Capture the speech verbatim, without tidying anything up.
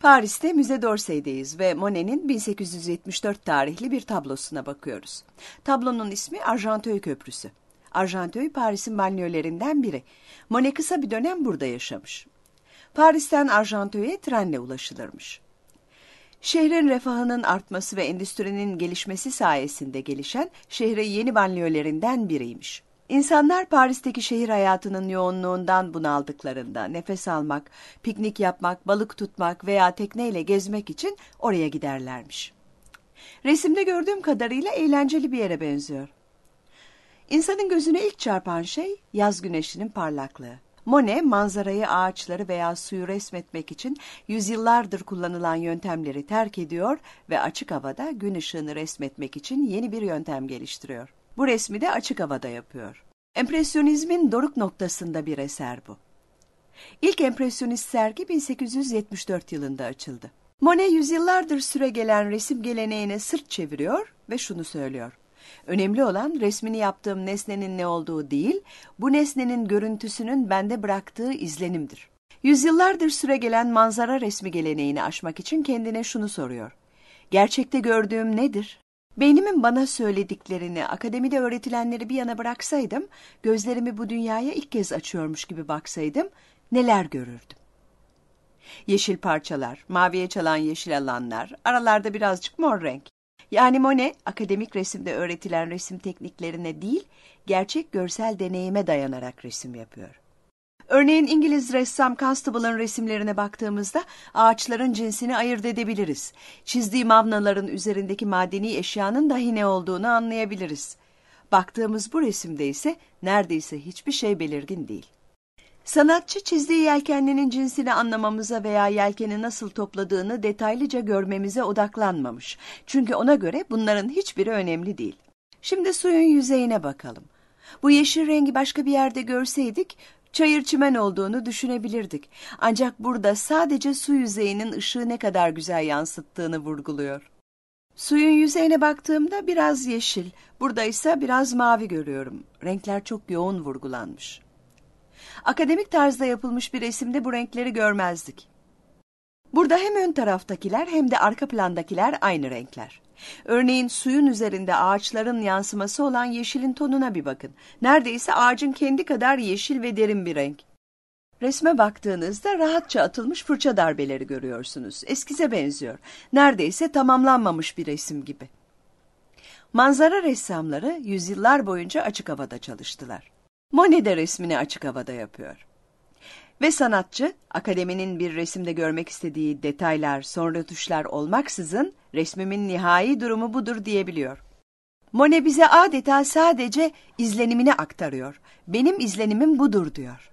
Paris'te Müze d'Orsay'deyiz ve Monet'in bin sekiz yüz yetmiş dört tarihli bir tablosuna bakıyoruz. Tablonun ismi Argenteuil Köprüsü. Argenteuil, Paris'in banliyölerinden biri. Monet kısa bir dönem burada yaşamış. Paris'ten Argenteuil'e trenle ulaşılırmış. Şehrin refahının artması ve endüstrinin gelişmesi sayesinde gelişen şehre yeni banliyölerinden biriymiş. İnsanlar Paris'teki şehir hayatının yoğunluğundan bunaldıklarında nefes almak, piknik yapmak, balık tutmak veya tekneyle gezmek için oraya giderlermiş. Resimde gördüğüm kadarıyla eğlenceli bir yere benziyor. İnsanın gözüne ilk çarpan şey yaz güneşinin parlaklığı. Monet, manzarayı, ağaçları veya suyu resmetmek için yüzyıllardır kullanılan yöntemleri terk ediyor ve açık havada gün ışığını resmetmek için yeni bir yöntem geliştiriyor. Bu resmi de açık havada yapıyor. Empresyonizmin doruk noktasında bir eser bu. İlk empresyonist sergi bin sekiz yüz yetmiş dört yılında açıldı. Monet yüzyıllardır süregelen resim geleneğine sırt çeviriyor ve şunu söylüyor: önemli olan resmini yaptığım nesnenin ne olduğu değil, bu nesnenin görüntüsünün bende bıraktığı izlenimdir. Yüzyıllardır süregelen manzara resmi geleneğini aşmak için kendine şunu soruyor: gerçekte gördüğüm nedir? Beynimin bana söylediklerini, akademide öğretilenleri bir yana bıraksaydım, gözlerimi bu dünyaya ilk kez açıyormuş gibi baksaydım, neler görürdüm? Yeşil parçalar, maviye çalan yeşil alanlar, aralarda birazcık mor renk. Yani Monet, akademik resimde öğretilen resim tekniklerine değil, gerçek görsel deneyime dayanarak resim yapıyor. Örneğin İngiliz ressam Constable'ın resimlerine baktığımızda ağaçların cinsini ayırt edebiliriz. Çizdiği mavnaların üzerindeki madeni eşyanın dahi ne olduğunu anlayabiliriz. Baktığımız bu resimde ise neredeyse hiçbir şey belirgin değil. Sanatçı çizdiği yelkenlinin cinsini anlamamıza veya yelkeni nasıl topladığını detaylıca görmemize odaklanmamış. Çünkü ona göre bunların hiçbiri önemli değil. Şimdi suyun yüzeyine bakalım. Bu yeşil rengi başka bir yerde görseydik, çayır çimen olduğunu düşünebilirdik. Ancak burada sadece su yüzeyinin ışığı ne kadar güzel yansıttığını vurguluyor. Suyun yüzeyine baktığımda biraz yeşil, burada ise biraz mavi görüyorum. Renkler çok yoğun vurgulanmış. Akademik tarzda yapılmış bir resimde bu renkleri görmezdik. Burada hem ön taraftakiler hem de arka plandakiler aynı renkler. Örneğin suyun üzerinde ağaçların yansıması olan yeşilin tonuna bir bakın. Neredeyse ağacın kendi kadar yeşil ve derin bir renk. Resme baktığınızda rahatça atılmış fırça darbeleri görüyorsunuz. Eskize benziyor. Neredeyse tamamlanmamış bir resim gibi. Manzara ressamları yüzyıllar boyunca açık havada çalıştılar. Monet de resmini açık havada yapıyor. Ve sanatçı, akademinin bir resimde görmek istediği detaylar, son rötuşlar olmaksızın resmimin nihai durumu budur diyebiliyor. Monet bize adeta sadece izlenimini aktarıyor. Benim izlenimim budur diyor.